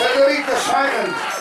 Federica Simon.